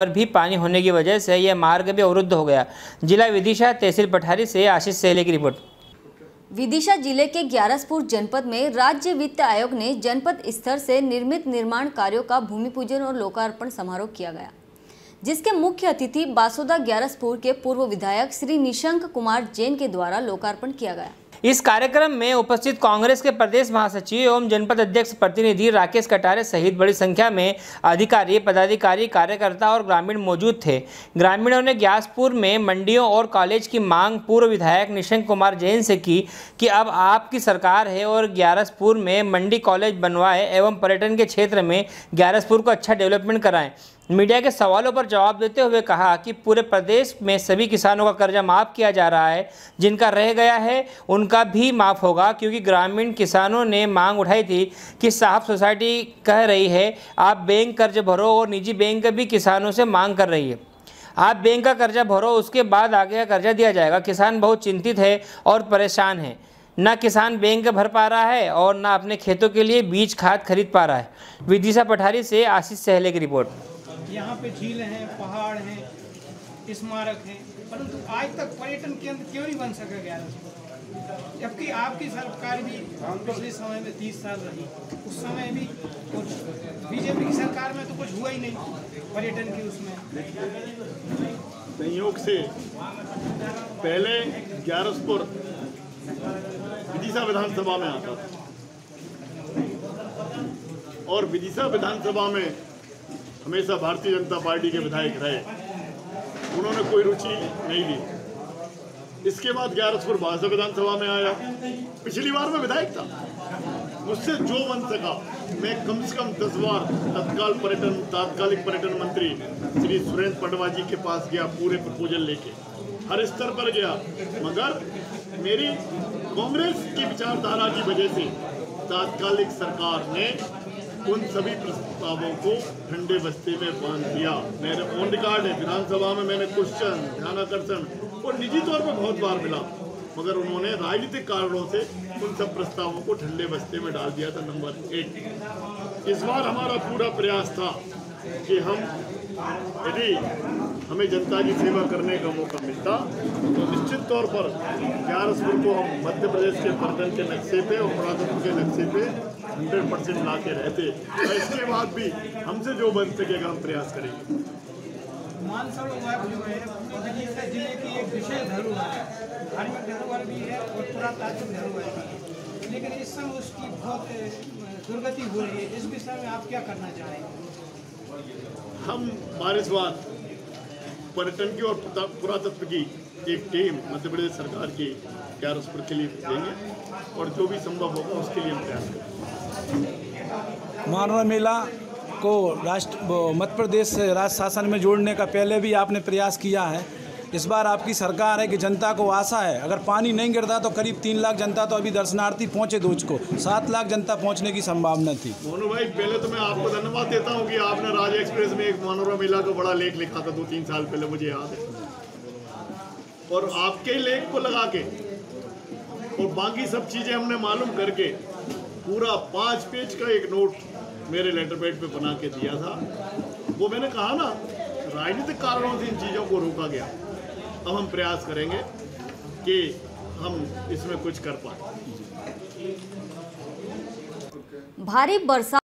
पर भी पानी होने की वजह से यह मार्ग भी अवरुद्ध हो गया। जिला विदिशा तहसील पठारी से आशीष सैले की रिपोर्ट। विदिशा जिले के ग्यारसपुर जनपद में राज्य वित्त आयोग ने जनपद स्तर से निर्मित निर्माण कार्यों का भूमि पूजन और लोकार्पण समारोह किया गया, जिसके मुख्य अतिथि बासौदा ग्यारसपुर के पूर्व विधायक श्री निशंक कुमार जैन के द्वारा लोकार्पण किया गया। इस कार्यक्रम में उपस्थित कांग्रेस के प्रदेश महासचिव एवं जनपद अध्यक्ष प्रतिनिधि राकेश कटारे सहित बड़ी संख्या में अधिकारी, पदाधिकारी, कार्यकर्ता और ग्रामीण मौजूद थे। ग्रामीणों ने ग्यारसपुर में मंडियों और कॉलेज की मांग पूर्व विधायक निशंक कुमार जैन से की कि अब आपकी सरकार है और ग्यारसपुर में मंडी कॉलेज बनवाएं एवं पर्यटन के क्षेत्र में ग्यारसपुर को अच्छा डेवलपमेंट कराएँ। मीडिया के सवालों पर जवाब देते हुए कहा कि पूरे प्रदेश में सभी किसानों का कर्जा माफ़ किया जा रहा है, जिनका रह गया है उनका भी माफ़ होगा, क्योंकि ग्रामीण किसानों ने मांग उठाई थी कि साहब सोसाइटी कह रही है आप बैंक कर्ज भरो और निजी बैंक भी किसानों से मांग कर रही है आप बैंक का कर्जा भरो, उसके बाद आगे का कर्जा दिया जाएगा। किसान बहुत चिंतित है और परेशान है, ना किसान बैंक भर पा रहा है और ना अपने खेतों के लिए बीज खाद खरीद पा रहा है। विदिशा पठारी से आशीष सैले की रिपोर्ट। यहाँ पे झील हैं, पहाड़ हैं, स्मारक हैं, परंतु आज तक पर्यटन केंद्र क्यों नहीं बन सका ग्यारसपुर, जबकि आपकी सरकार भी पिछले समय में 30 साल रही, उस समय भी कुछ बीजेपी की सरकार में तो कुछ हुआ ही नहीं पर्यटन की। उसमें संयोग से पहले ग्यारसपुर विदिशा विधानसभा में आता था और विदिशा विधानसभा में हमेशा भारतीय जनता पार्टी के विधायक रहे, उन्होंने कोई रुचि नहीं ली। इसके बाद ग्यारसपुर बासौदा विधानसभा में आया, पिछली बार मैं विधायक था, मुझसे जो बन सका मैं कम से कम 10 बार तात्कालिक पर्यटन मंत्री श्री सुरेंद्र पंडवा जी के पास गया, पूरे प्रपोजल लेके हर स्तर पर गया, मगर मेरी कांग्रेस की विचारधारा की वजह से तात्कालिक सरकार ने उन सभी प्रस्तावों को ठंडे बस्ते में बांध दिया। मेरे ऑन रिकॉर्ड है, विधानसभा में मैंने क्वेश्चन, ध्यानाकर्षण और निजी तौर पर बहुत बार मिला, मगर उन्होंने राजनीतिक कारणों से उन सब प्रस्तावों को ठंडे बस्ते में डाल दिया था। नंबर 8, इस बार हमारा पूरा प्रयास था कि हम यदि हमें जनता की सेवा करने का मौका मिलता तो निश्चित तौर पर ग्यारसपुर को हम मध्यप्रदेश के पर्यटन के नक्शे पे और पुरातत्व के नक्शे पे 100% ला के रहते। और इसके बाद भी हमसे जो बन सकेगा हम प्रयास करेंगे। मानसरोवर वाइब जो है पूरे जिले की एक विशेष धरोहर है, धार्मिक धरोहर भी है और पुरातात्विक धरोहर भी है, लेकिन इस समय उसकी बहुत दुर्गति हो रही है। इस विषय में आप क्या करना चाहेंगे? हम बारिशवाद पर्यटन की और पुरातत्व की एक टीम मध्य प्रदेश सरकार की ग्यारसपुर के लिए देंगे और जो भी संभव होगा उसके लिए हम प्रयास करेंगे। मानव मेला को मध्य प्रदेश से राज्य शासन में जोड़ने का पहले भी आपने प्रयास किया है। इस बार आपकी सरकार है कि जनता को आशा है, अगर पानी नहीं गिरता तो करीब 3 लाख जनता तो अभी दर्शनार्थी पहुंचे, दोज को 7 लाख जनता पहुंचने की संभावना थी। मोनू भाई, पहले तो मैं आपको धन्यवाद देता हूं कि आपने राज एक्सप्रेस में एक मनोरमा मेला का बड़ा लेख लिखा था 2-3 साल पहले, मुझे याद है, और आपके लेख को लगा के और बाकी सब चीज़ें हमने मालूम करके पूरा 5 पेज का एक नोट मेरे लेटर पैड पर बना के दिया था। वो मैंने कहा ना, राजनीतिक कारणों से इन चीज़ों को रोका गया। अब हम प्रयास करेंगे कि हम इसमें कुछ कर पाए। भारी बरसात